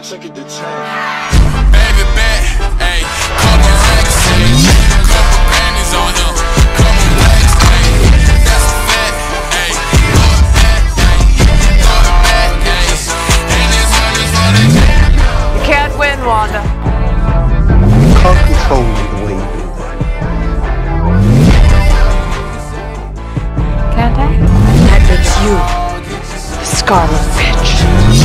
can't take it to 10. Baby bet, ayy, couple racks, couple panties on her, couple legs, ayy, that's a fact, ayy, throw it back, ayy, and this money's on it. You can't win, Wanda. You can't control me the way you do that. Can't I? That makes you the Scarlet Witch.